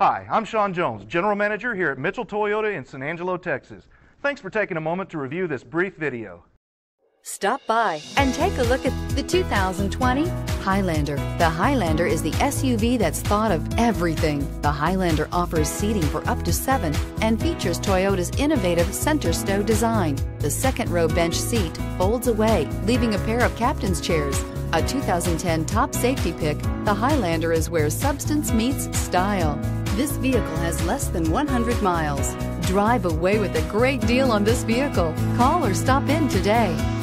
Hi, I'm Sean Jones, General Manager here at Mitchell Toyota in San Angelo, Texas. Thanks for taking a moment to review this brief video. Stop by and take a look at the 2020 Highlander. The Highlander is the SUV that's thought of everything. The Highlander offers seating for up to 7 and features Toyota's innovative center stow design. The second row bench seat folds away, leaving a pair of captain's chairs. A 2010 top safety pick, the Highlander is where substance meets style. This vehicle has less than 100 miles. Drive away with a great deal on this vehicle. Call or stop in today.